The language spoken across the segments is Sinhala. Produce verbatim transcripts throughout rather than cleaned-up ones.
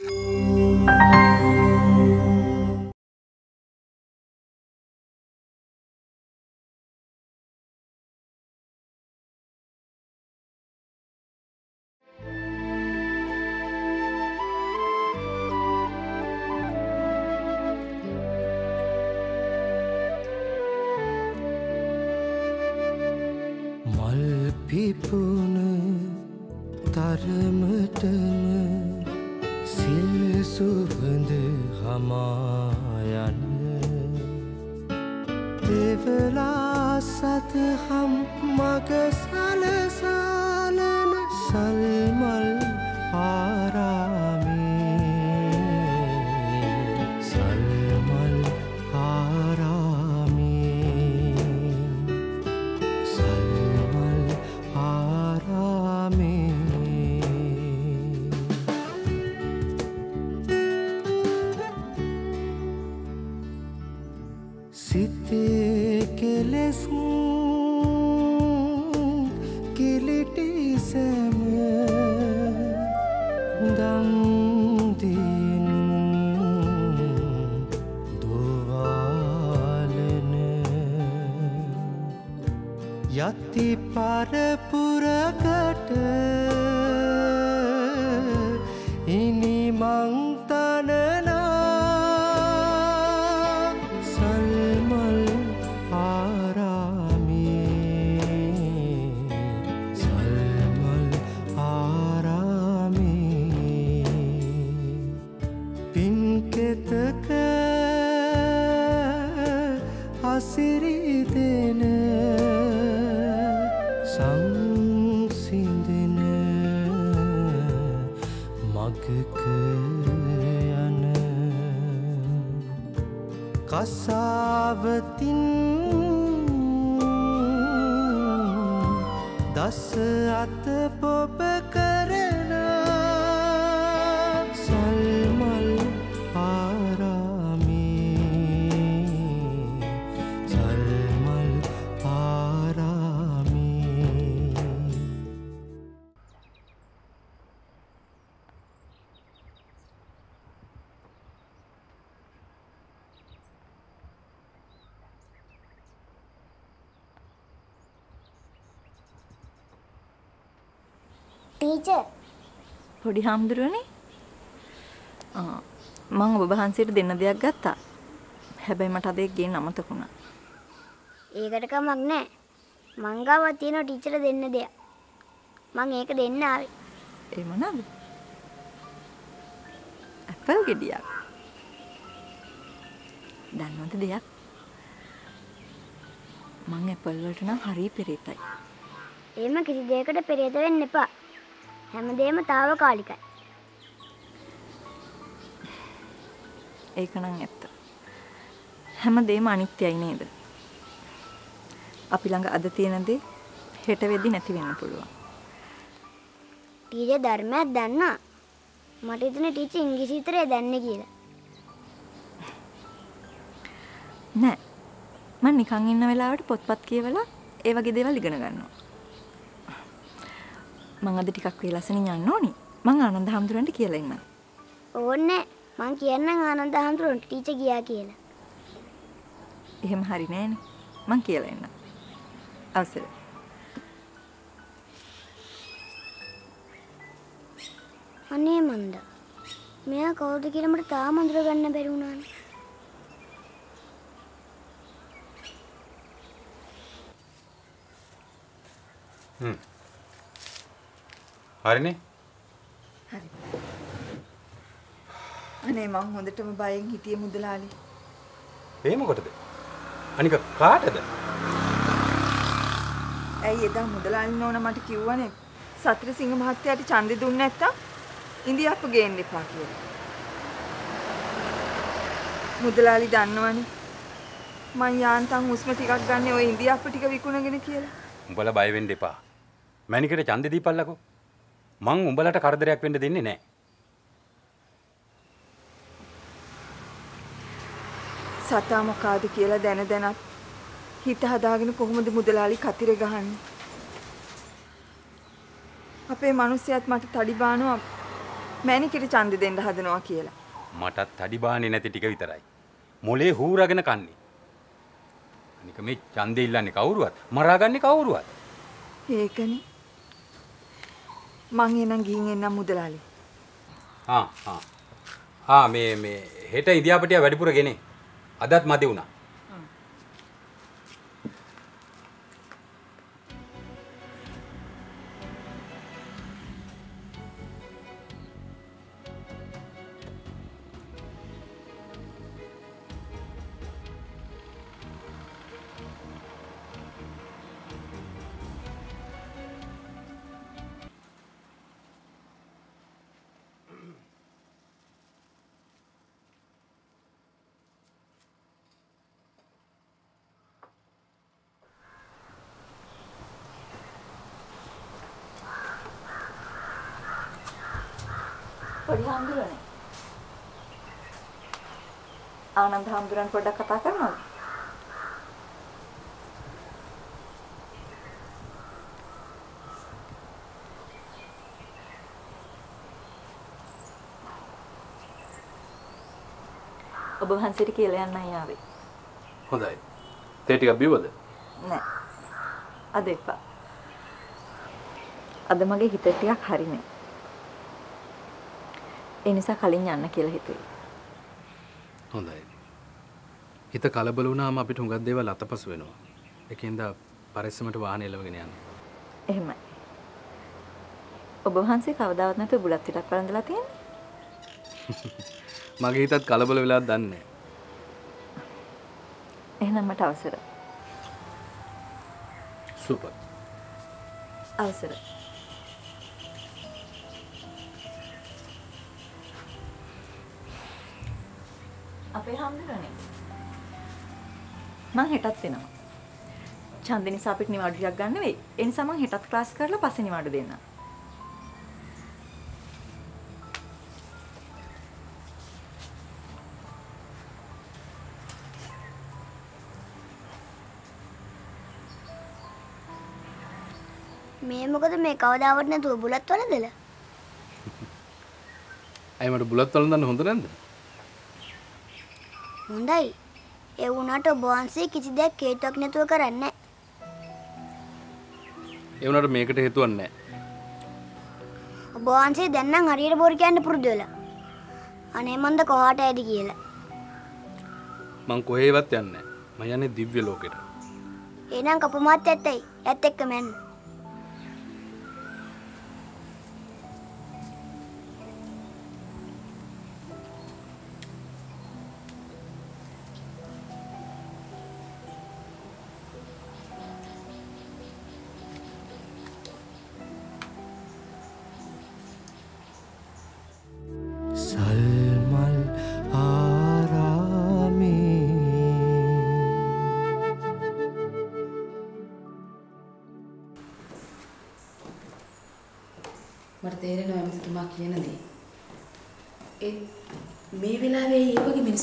පිපුන තරමටම සිල් සුවඳ හමා යන දෙවලා සතහම් මග සලසන සල්මල් ආරාමේ සල්මල් ආරාමේ සල්මල් ආරාමේ යති පරපුරකට ඉනි මං තනනා සල්මල් ආරාමේ සල්මල් ආරාමේ පින් කෙතක අසිරි දෙන සංසිඳන මගක යන කසාවතින් දස අත පොබ කරන සල්මල් ආරාමේ සල්මල් ආරාමේ टीचर පොඩි හාමුදුරුවනේ මම ඔබ වහන්සේට දෙන්න දෙයක් ගත්තා. හැබැයි මට අද ඒක ගේන්න අමතක වුණා. ඒකට කමක් නැහැ. මං ගාව තියෙන ටීචර් දෙන්න දෙයක්. මං ඒක දෙන්න ආවේ. ඒ මොනවාද? ඇපල් ගෙඩියක්. දන්නවද දෙයක්? මං ඇපල් වලට නම් හරිය පෙරේතයි. එහෙම කිසි දෙයකට පෙරේත වෙන්න එපා. හැමදේම తాවකාලිකයි. ඒක නම් ඇත්ත. හැමදේම අනිත්‍යයි නේද? අපි ළඟ අද තියෙන දේ හෙට වෙදි නැති වෙන්න පුළුවන්. ටීචර් ධර්මයක් දන්නා. මට හිතුනේ ටීචර් ඉංග්‍රීසි විතරයි දන්නේ කියලා. නෑ. මම නිකන් ඉන්න වෙලාවට පොත්පත් කියවලා ඒ වගේ දේවල් ඉගෙන ගන්නවා. මම අද ටිකක් වෙලාසෙන් යන්න ඕනි. මම ආනන්ද හඳුරන්න කියලා ඉන්නම්. ඕනේ. මං කියන්නම් ආනන්ද හඳුරන්න ටීචර් ගියා කියලා. එහෙම හරි නෑනේ. මං කියලා එන්න. අවසරයි. අනේ මන්ද. මෙයා කවුද කියලා මට තාම අඳුර ගන්න බැරි වුණානේ. හ්ම්. හරිනේ. හරි. අනේ මං හොඳටම බයෙන් හිටියේ මුදලාලි. එහෙම කොටද? අනික කාටද? ඇයි එදා මුදලාලි නෝනා මට කිව්වනේ සතරසිංහ මහත්තයාට ඡන්දෙ දුන්නේ නැත්තම් ඉන්දියාප්පු ගේන්න එපා කියලා. මුදලාලි දන්නවනේ මං යාන්තම් හුස්ම ටිකක් ගන්න ඔය ඉන්දියාප්පු ටික විකුණගෙන කියලා. උඹලා බය වෙන්න එපා. මැනිකට ඡන්දෙ දීපල්ලකෝ. මං උඹලට කරදරයක් වෙන්න දෙන්නේ නැහැ. සතා මොකාද කියලා දැන දැනත් හිත හදාගෙන කොහොමද මුදලාලි කතිර ගහන්නේ? අපේ මිනිස්සයත් මට තඩි බානවා මෑණිකිරි ඡන්දෙ දෙන්න හදනවා කියලා. මටත් තඩි බාහනේ නැති ටික විතරයි. මොලේ හූරගෙන කන්නේ. අනික මේ ඡන්දෙ ඉල්ලන්නේ කවුරුවත්? මරාගන්නේ කවුරුවත්? ඒකනේ. මං එනන් ගිහින් එන්නම් මුදලාලි. ආ ආ. ආ මේ මේ හෙට ඉදියාපටියා වැඩිපුර ගෙනේ. අදත් මදි වුණා. आनंद हांदुरन पड़ा कथा करना अब वहाँ से ठीक ले आना यहाँ भी हो जाए तेरी कभी बोले नहीं अदेपा अदमागे कितने खारी में इनिसा खाली याना केला हितुई හොඳයි. හිත කලබල වුණාම අපිට හුඟක් දේවල් අතපසු වෙනවා. ඒකෙන්ද පරිස්සමට වාහනේ එලවගෙන යන්න. එහෙමයි. ඔබ වහන්සේ කවදාවත් නැතුව බුලත් ටිකක් වළඳලා තියෙන්නේ. මගේ හිතත් කලබල වෙලාද දන්නේ නැහැ. එහෙනම් මට අවසර. සුපර්. අවසර. අපේ හම්බුනේ මං හෙටත් වෙනවා. ඡන්දෙ නිසා අපිට නිවාඩු ටිකක් ගන්න වෙයි. ඒ නිසා මං හෙටත් ක්ලාස් කරලා පස්සේ නිවාඩු දෙන්න. මේ මොකද මේ කවදාවත් නැතුව බුලත් වලදල? අය මට බුලත් වලඳන්න හොඳ නැද්ද? හොඳයි. ඒ වුණාට ඔබ වහන්සේ කිසි දෙයක් හේතුවක් නැතුව කරන්නේ නැහැ. ඒ වුණාට මේකට හේතුවක් නැහැ. ඔබ වහන්සේ දැන් නම් හරියට බොරු කියන්න පුරුදු වෙලා. අනේ මන්ද කොහාට යයිද කියලා. මං කොහෙවත් යන්නේ නැහැ. මම යන්නේ දිව්‍ය ලෝකෙට. එහෙනම් කපු මාත් ඇත්තයි. ඇත්ත එක්කම යන්න.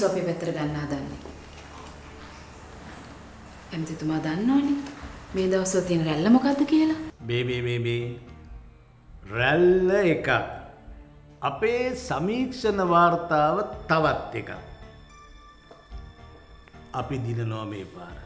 සෝපේ පැත්තට ගන්න හදන්නේ. එම්ති තුමා දන්නවනේ මේ දවස්වල තියෙන රැල්ල මොකද්ද කියලා? මේ මේ මේ මේ රැල්ල එකක්. අපේ සමීක්ෂණ වාර්තාව තවත් එකක්. අපි දිනනවා මේ පාර.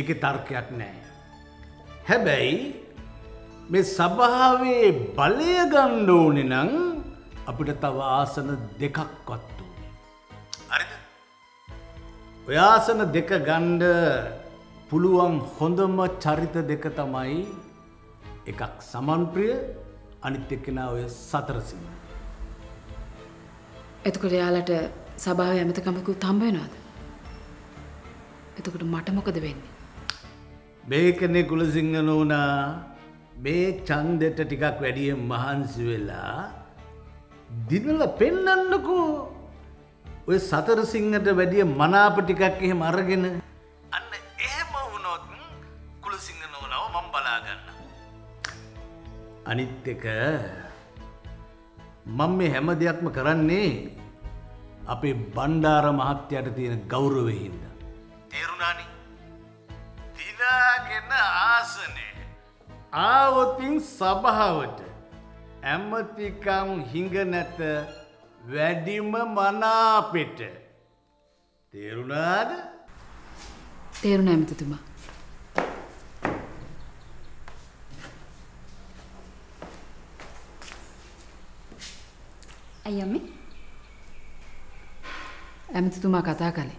ඒකේ තර්කයක් නැහැ. හැබැයි මේ සභාවේ බලය ගන්න ඕනේ නම් අපිට තව ආසන දෙකක්වත් ඔයාසන දෙක ගන්න පුළුවන් හොඳම චරිත දෙක තමයි එකක් සමන්ප්‍රිය අනිත් එක නා ඔය සතරසිංහ. එතකොට යාලට සභාවේ ඇමතිකමකුත් හම්බ වෙනවද? එතකොට මට මොකද වෙන්නේ? මේකනේ කුලසිංහ නෝනා මේ ඡන්දෙට ටිකක් වැඩියෙන් මහන්සි වෙලා දිනලා පෙන්නන්නකෝ. ඔය සතරසිංහට වැඩිය මනාප ටිකක් එහෙම අරගෙන අන්න එහෙම වුණොත් කුලසිංහ නෝනාව මම බලා ගන්න. අනිත් එක මම මේ හැම දෙයක්ම කරන්නේ අපේ බණ්ඩාර මහත්තයාට තියෙන ගෞරවයෙන්. තේරුණානේ? දිනාගෙන ආසනේ ආවොත් සභාවට ඇමතිකම් හිඟ නැත වැඩිම මනාපෙට. තේරුණාද? තේරුණා ඇමතිතුමා. ඇයි අම්මේ? ඇමතිතුමා කතා කළේ.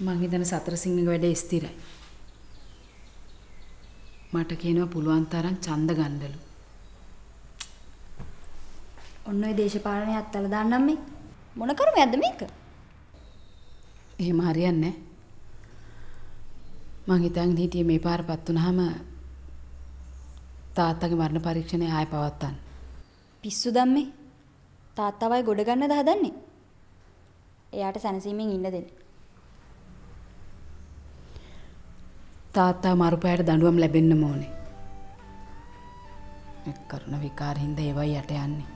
මං හිතන සතර සිංහගේ වැඩේ ස්ථිරයි. මට කියනවා පුළුවන් තරම් ඡන්ද ගන්නලු. ඔන්න ඔය දේශපාලනය අත්තල දාන්නම් මේ. මොන කර්මයක්ද මේක? එහෙම හරියන්නේ නැහැ. මං හිතන්නේ හිටියේ මේ පාරපත් වුණාම තාත්තගේ මරණ පරීක්ෂණය ආයෙ පවත්තන්න. පිස්සු දම්මේ. තාත්තවයි ගොඩ ගන්නද හදන්නේ? එයාට සැනසීමෙන් ඉන්න දෙන්න. තාත්තා මරුපෑට දඬුවම් ලැබෙන්න ඕනේ. එක් කරන විකාරින්ද ඒවයි යට යන්නේ.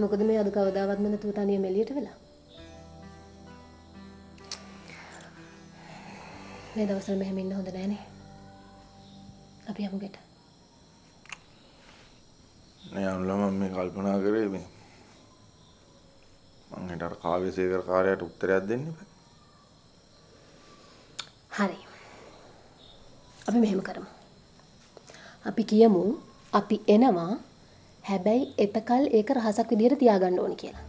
මොකද මේ අද කවදාවත් නැතුව තනියම එළියට වෙලා මේ දවස්වල මෙහෙම ඉන්න හොඳ නැහැ නේ. අපි යමු ගෙට. නෑ අම්ලා මම මේ කල්පනා කරේ මේ මං හිට අර කාව්‍යසේකර කාර්යයට උත්තරයක් දෙන්න බෑ. හරි. අපි මෙහෙම කරමු. අපි කියමු අපි එනවා හැබැයි එතකල් ඒක රහසක් විදිහට තියාගන්න ඕනේ කියලා.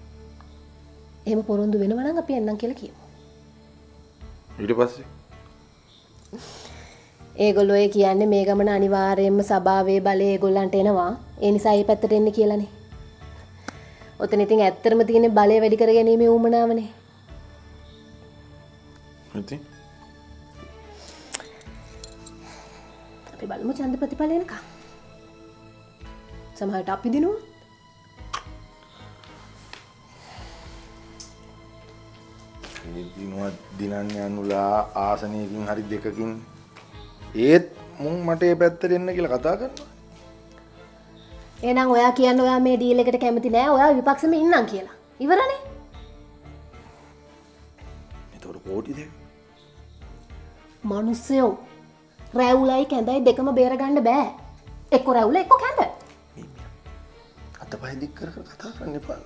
එහෙම පොරොන්දු වෙනවා නම් අපි එන්නම් කියලා කියමු. ඊට පස්සේ ඒගොල්ලෝ ඒ කියන්නේ මේ ගමන අනිවාර්යයෙන්ම සභාවේ බලය ඒගොල්ලන්ට එනවා. ඒ නිසා මේ පැත්තට එන්න කියලානේ. ඔතන ඉතින් ඇත්තටම තියෙන බලය වැඩි කර ගැනීමේ උවමනාවනේ. ඉතින් අපි බලමු ඡන්ද ප්‍රතිඵල එනකම්. සමහරට අපි දිනුවා. මේ දිනුවා දිනන්නේ අනුලා ආසනයකින් හරි දෙකකින්. ඒත් මුන් මට ඒ පැත්තට එන්න කියලා කතා කරනවා. එහෙනම් ඔයා කියන්නේ ඔයා මේ ඩීල් එකට කැමති නෑ. ඔයා විපක්ෂෙම ඉන්නම් කියලා. ඉවරනේ. ඒතකොට කෝටි දෙක. මිනිස්සු රැවුලයි කැඳයි දෙකම බේරගන්න බෑ. එක්ක රැවුල එක්ක කැඳ. අතපය දික් කර කර කතා කරන්න එපා.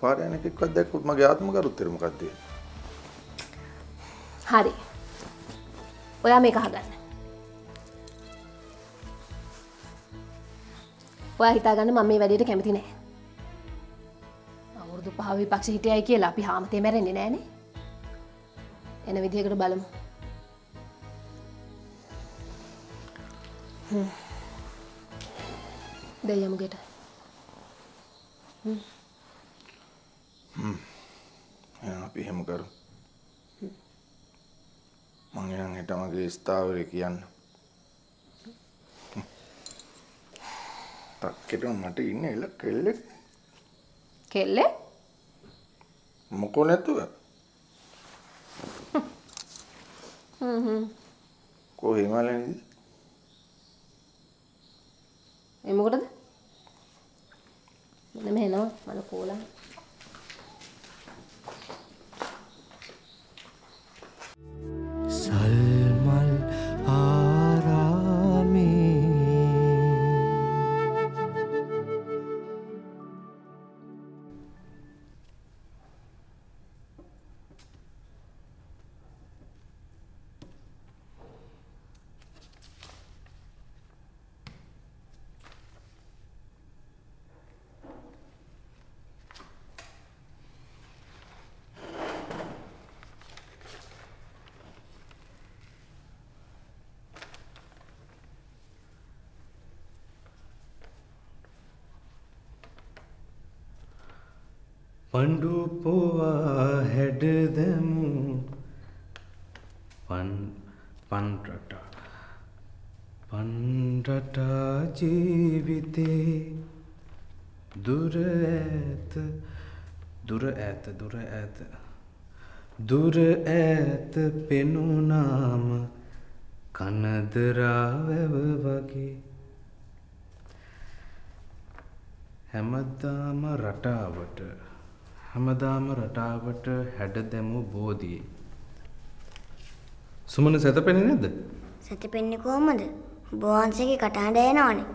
පාරයන්ක එක්කවත් දැක්කොත් මගේ ආත්මක අරුත්තර මොකක්ද? හරි. ඔයා මේක අහගන්න. ඔයා හිතාගන්න මම මේ වැඩේට කැමති නැහැ. අවුරුදු පහ විපක්ෂ හිටියයි කියලා අපි හැමතේ මැරෙන්නේ නැහනේ. එන විදිහකට බලමු. හ්ම්. දෙයම ගෙට. අපි එහෙම කරු. මං එනම් හෙට මගේ ස්ථාවරේ කියන්න. තාක්කෙට මට ඉන්න එළ කෙල්ලෙක්. කෙල්ලෙක්? මොකෝ නැතුව. හ්ම් හ්ම්. කොහේ හිමාලයේද? ඒ මොකටද? මෙන්න මෙහෙනවා මල කෝලා. සල්මල් ආරාමේ पंडू पोवा हेड देमु पन पंडटा पंडटा जीविते दूर ऐत दूर ऐत दूर ऐत दूर ऐत पेनु नाम कनदरा वेव वगे හැමදාම රටාවට හැමදාම රටාවට හැඩදෙමු බෝධියේ සුමන සතපෙන්නේ නැද්ද සතපෙන්නේ කොහමද බෝවන්සේගේ කටහඬ එනවනේ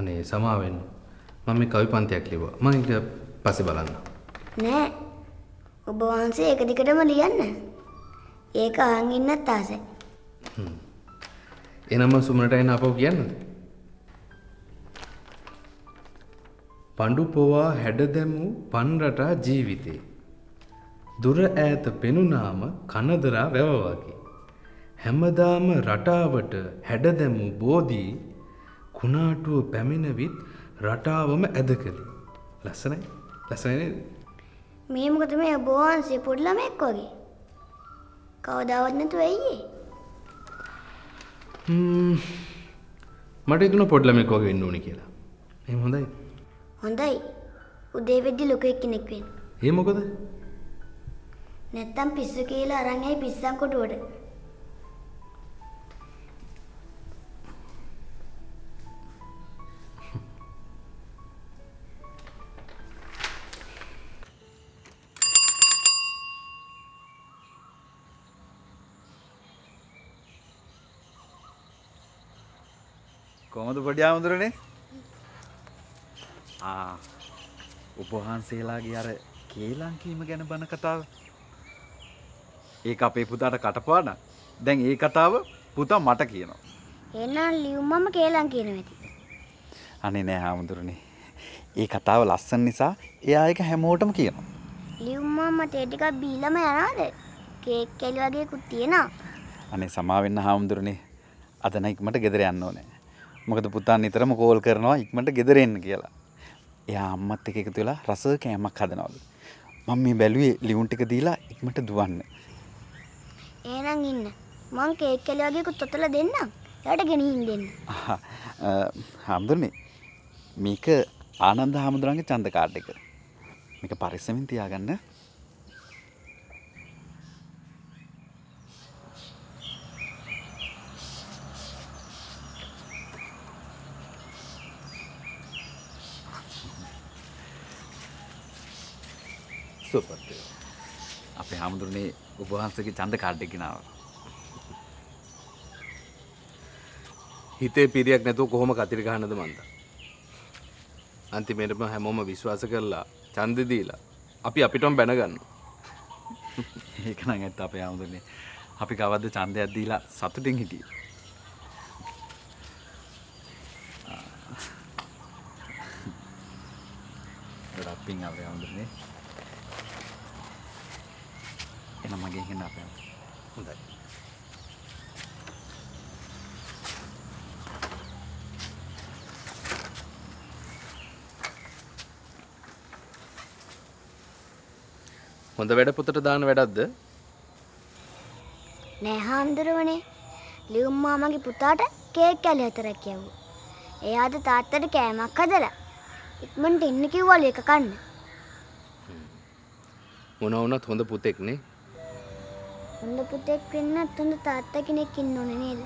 අනේ සමාවෙන්න මම මේ කවි පන්තියක් ලිව්වා මම ඒක පස්සේ බලන්න නෑ ඔබ වහන්සේ එක දිගටම ලියන්න ඒක අහන් ඉන්නත් ආසයි හ්ම් එනම සුමනට එන අපව කියන්නද पंडुपोवा हेडदेमु पन्रटा जीविते दुर ऐत पेनुनाम कनदरा वेववागे हेमदाम रटावट हेडदेमु बोधी कुनाटुव पैमिनवित रटावम ऐदकली लस्सनයි ලස්සනයි නේද මේ මොකද මේ බෝවන්සේ පොඩි ළමෙක් වගේ කවදාවත් නැතුව ඇයියේ හ්ම් මට හිතුණා පොඩි ළමෙක් වගේ වෙන්න ඕනේ කියලා එහෙම හොඳයි හොඳයි උදේ වෙද්දි ලොකෙක් කෙනෙක් වෙන්න. ඒ මොකද? නැත්තම් පිස්සු කියලා අරන් ඇයි පිස්සන් කොටුවට. කොහොමද පොඩි ආමුදුරනේ? ආ ඔබ වහන්සේලාගේ අර කේලංකීම ගැන බන කතාව ඒක අපේ පුතාට කටපාඩම් දැන් ඒ කතාව පුතා මට කියනවා එහෙනම් ලියුම්මම කේලංකීන වෙති අනේ නෑ හාමුදුරනේ ඒ කතාව ලස්සන නිසා එයා ඒක හැමෝටම කියනවා ලියුම්මම තේ ටිකක් බීලම යනවාද කේක් කැලි වගේ කුත් තියනවා අනේ සමා වෙන්න හාමුදුරනේ අද නම් ඉක්මනට ගෙදර යන්න ඕනේ මොකද පුතා නිතරම කෝල් කරනවා ඉක්මනට ගෙදර එන්න කියලා එයා අම්මත් එක්ක එකතු වෙලා රස කෑමක් හදනවලු. මම මේ බැලුවේ ලියුම් ටික දීලා ඉක්මනට දුවන්න. එහෙනම් ඉන්න. මං කේක් කැලි වගේ කුත් තොතලා දෙන්නම්. එයාට ගෙනිහින් දෙන්න. හාමුදුරනේ. මේක ආනන්ද හාමුදුරන්ගේ ඡන්ද කාඩ් එක. මේක පරිස්සමෙන් තියාගන්න. අපේ හාමුදුරනේ ඔබ වහන්සේගේ ඡන්ද කාඩ් එක ගිනව. හිතේ පීරියක් නැතුව කොහොම කතිර ගහන්නද මන්ද? අන්තිමේටම හැමෝම විශ්වාස කරලා ඡන්ද දීලා අපි අපිටම බැන ගන්නවා. ඒක නම් ඇත්ත අපේ හාමුදුරනේ. අපි කවද්ද ඡන්දයක් දීලා සතුටින් හිටියේ. රැප්පින් අපේ හාමුදුරනේ. එන මගේ හින අපේ හොඳයි හොඳ වැඩ පුතට දාන වැඩක්ද නෑ හාමුදුරුවනේ ලියුම් මාමගේ පුතාට කේක් කැලි හතරක් කියවුවා එයාද තාත්තට කෑමක් හදලා ඉක්මනට ඉන්න කිව්වලු එක කන්න මොන වුණත් හොඳ පුතෙක් නේ හොඳ පුතෙක් වෙන්න හොඳ තාත්තා කෙනෙක් ඉන්න ඕනේ නේද?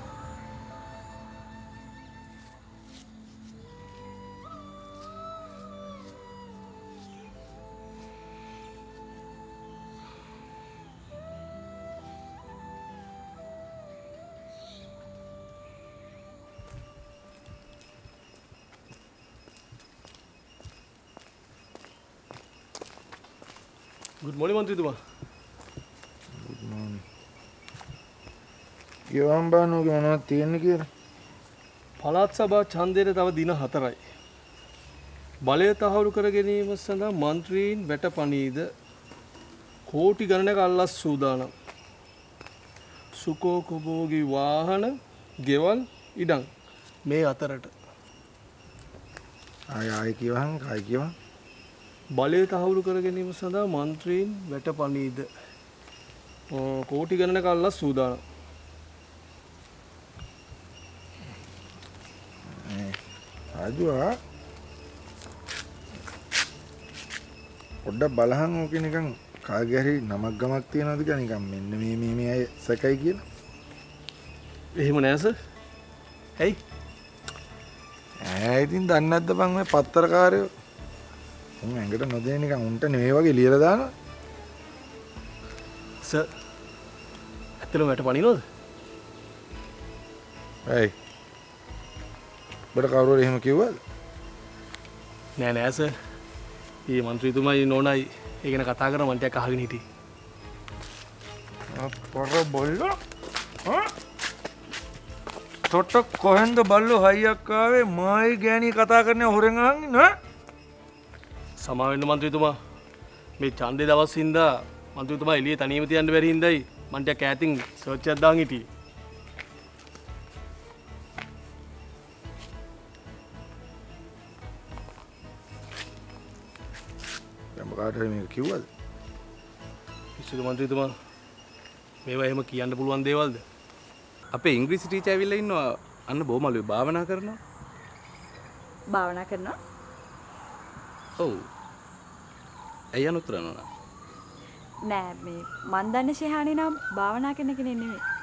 Good morning, Mantrituba. ගෙවම් බානුගේ මොනවද තියෙන්නේ කියලා පළාත් සභා ඡන්දයට තව දින හතරයි බලය තහවුරු කර ගැනීම සඳහා മന്ത്രിයින් වැටපණීද කෝටි ගණනක අල්ලස් සූදානම් සුකෝ කුබෝගේ වාහන ගෙවල් ඉඩම් මේ අතරට ආය ආය කියවහන් ආය කියවහන් බලය තහවුරු කර ගැනීම සඳහා මන්ත්‍රීන් වැටපණීද කෝටි ගණනක අල්ලා සූදානම්. ආදුවා පොඩ්ඩක් බලහන් ඕකේ නිකන් කාගේ හරි නමක් ගමක් තියනවාද කියලා නිකන් මෙන්න මේ මේ මේ අය සැකයි කියලා. එහෙම නෑ සර්. ඇයි? ඈ ඉතින් දන්නේ නැද්ද බං මේ පත්තරකාරයෝ උන් ඇඟට නොදෙන නිකන් උන්ට නෙවෙයි වගේ ලියලා දානවා. සර් ඇත්තටම වැට පණිනවද? ඇයි? බඩ කවුරුර එහෙම කිව්වද? නෑ නෑ සර්. මේ മന്ത്രിතුමායි නෝනායි ඒ ගැන කතා කරා මන්ට ටිකක් අහගෙන හිටියේ. අපර බොල්ලෝ. හා? තොට කොහෙන්ද බල්ලෝ හයියක් ආවේ මායි ගෑණි කතා කරන්නේ හොරෙන් අහන්නේ නා? සමාවෙන්න മന്ത്രിතුමා මේ ඡන්දේ දවස් ඉඳා മന്ത്രിතුමා එළිය තනියම තියන්න බැරි හින්දායි මන්ට ටිකක් ඈතින් සර්ච් එකක් දාන් හිටියේ. කාටරි මේක කිව්වද? ඉස්සෙල්ලා മന്ത്രിතුමා මේවා එහෙම කියන්න පුළුවන් දේවල්ද? අපේ ඉංග්‍රීසි ටීචර් ඇවිල්ලා ඉන්නවා අන්න බොමලුවේ භාවනා කරනවා. භාවනා කරනවා? ඔව්. එයා නුතරනවා. නෑ මේ මන් දන්නේ ශේහානේ නම් භාවනා කරන කෙනෙක් නෙමෙයි.